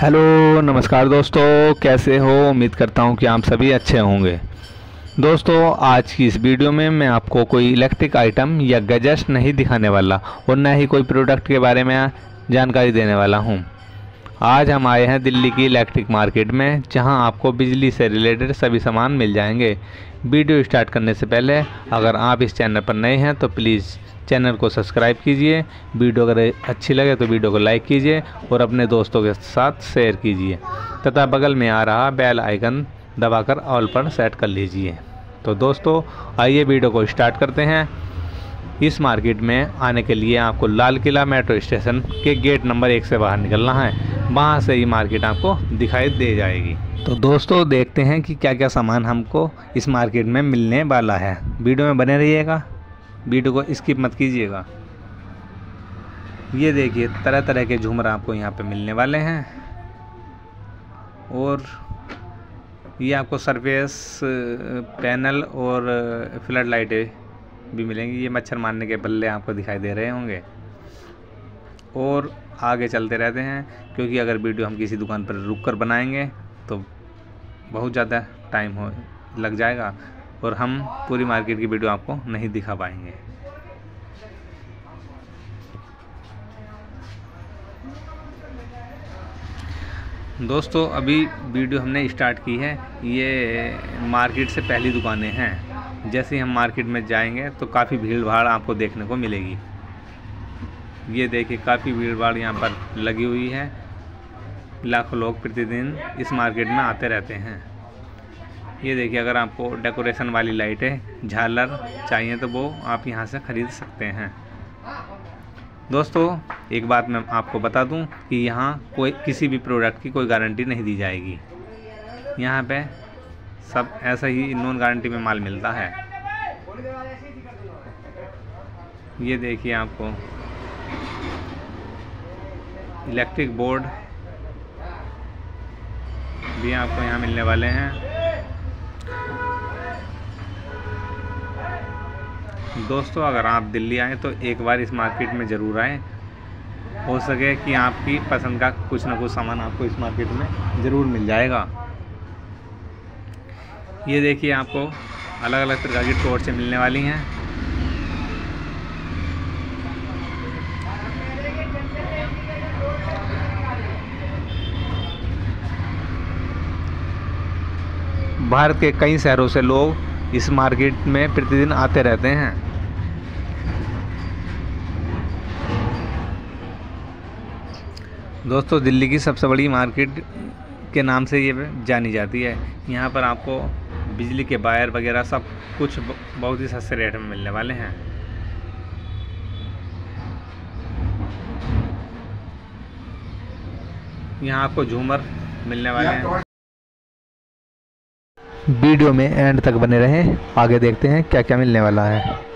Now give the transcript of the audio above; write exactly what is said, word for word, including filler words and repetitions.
Hello नमस्कार दोस्तों, कैसे हो। उम्मीद करता हूं कि आप सभी अच्छे होंगे। दोस्तों आज की इस वीडियो में मैं आपको कोई इलेक्ट्रिक आइटम या गैजेट्स नहीं दिखाने वाला और ना ही कोई प्रोडक्ट के बारे में जानकारी देने वाला हूं। आज हम आए हैं दिल्ली की इलेक्ट्रिक मार्केट में, जहां आपको बिजली से रिलेटेड सभी सामान मिल जाएंगे। वीडियो स्टार्ट करने से पहले अगर आप इस चैनल पर नए हैं तो प्लीज़ चैनल को सब्सक्राइब कीजिए। वीडियो अगर अच्छी लगे तो वीडियो को लाइक कीजिए और अपने दोस्तों के साथ शेयर कीजिए तथा बगल में आ रहा बेल आइकन दबाकर ऑल पर सेट कर लीजिए। तो दोस्तों आइए वीडियो को स्टार्ट करते हैं। इस मार्केट में आने के लिए आपको लाल किला मेट्रो स्टेशन के गेट नंबर एक से बाहर निकलना है, वहाँ से ये मार्केट आपको दिखाई दे जाएगी। तो दोस्तों देखते हैं कि क्या क्या सामान हमको इस मार्केट में मिलने वाला है। वीडियो में बने रहिएगा, वीडियो को स्किप मत कीजिएगा। ये देखिए तरह तरह के झूमर आपको यहाँ पे मिलने वाले हैं और ये आपको सरफेस पैनल और फ्लड लाइटें भी मिलेंगी। ये मच्छर मारने के बल्ले आपको दिखाई दे रहे होंगे। और आगे चलते रहते हैं क्योंकि अगर वीडियो हम किसी दुकान पर रुक कर बनाएंगे तो बहुत ज़्यादा टाइम हो लग जाएगा और हम पूरी मार्केट की वीडियो आपको नहीं दिखा पाएंगे। दोस्तों अभी वीडियो हमने स्टार्ट की है, ये मार्केट से पहली दुकानें हैं। जैसे ही हम मार्केट में जाएंगे तो काफ़ी भीड़ भाड़ आपको देखने को मिलेगी। ये देखिए काफ़ी भीड़ भाड़ यहाँ पर लगी हुई है। लाखों लोग प्रतिदिन इस मार्केट में आते रहते हैं। ये देखिए अगर आपको डेकोरेशन वाली लाइटें झालर चाहिए तो वो आप यहाँ से ख़रीद सकते हैं। दोस्तों एक बात मैं आपको बता दूँ कि यहाँ कोई किसी भी प्रोडक्ट की कोई गारंटी नहीं दी जाएगी। यहाँ पे सब ऐसा ही नॉन गारंटी में माल मिलता है। ये देखिए आपको इलेक्ट्रिक बोर्ड भी आपको यहाँ मिलने वाले हैं। दोस्तों अगर आप दिल्ली आएँ तो एक बार इस मार्केट में ज़रूर आएँ। हो सके कि आपकी पसंद का कुछ ना कुछ सामान आपको इस मार्केट में ज़रूर मिल जाएगा। ये देखिए आपको अलग अलग प्रकार की टॉर्चें मिलने वाली हैं। भारत के कई शहरों से लोग इस मार्केट में प्रतिदिन आते रहते हैं। दोस्तों दिल्ली की सबसे बड़ी मार्केट के नाम से ये जानी जाती है। यहाँ पर आपको बिजली के वायर वगैरह सब कुछ बहुत ही सस्ते रेट में मिलने वाले हैं। यहाँ आपको झूमर मिलने वाले हैं। वीडियो में एंड तक बने रहें, आगे देखते हैं क्या क्या मिलने वाला है।